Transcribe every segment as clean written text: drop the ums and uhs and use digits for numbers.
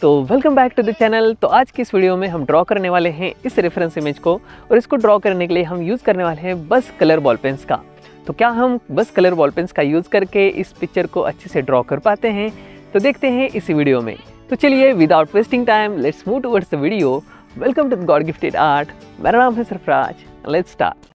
तो welcome back to the channel. तो आज की इस वीडियो में हम ड्रॉ करने वाले हैं इस रेफरेंस इमेज को, और इसको ड्रॉ करने के लिए हम यूज़ करने वाले हैं बस कलर बॉल पेन्स का। तो क्या हम बस कलर बॉल पेन्स का यूज़ करके इस पिक्चर को अच्छे से ड्रॉ कर पाते हैं, तो देखते हैं इस वीडियो में। तो चलिए without wasting time let's move towards the video. Welcome to the God gifted art. मेरा नाम है Sarfaraz, let's start.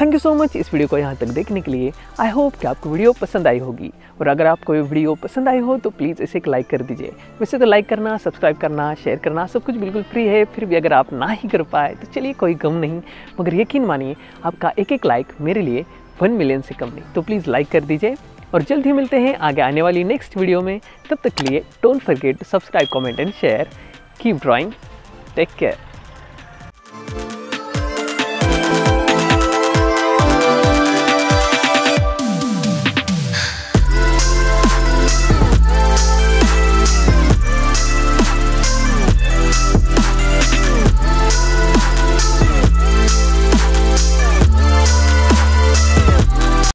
Thank you so much इस वीडियो को यहाँ तक देखने के लिए। आई होप कि आपको वीडियो पसंद आई होगी, और अगर आपको ये वीडियो पसंद आई हो तो प्लीज़ इसे एक लाइक कर दीजिए। वैसे तो लाइक करना, सब्सक्राइब करना, शेयर करना सब कुछ बिल्कुल फ्री है, फिर भी अगर आप ना ही कर पाए तो चलिए कोई गम नहीं, मगर यकीन मानिए आपका एक एक लाइक मेरे लिए 1 मिलियन से कम नहीं, तो प्लीज़ लाइक कर दीजिए। और जल्द ही मिलते हैं आगे आने वाली नेक्स्ट वीडियो में। तब तक के लिए don't forget to subscribe, comment and share. Keep drawing, take care.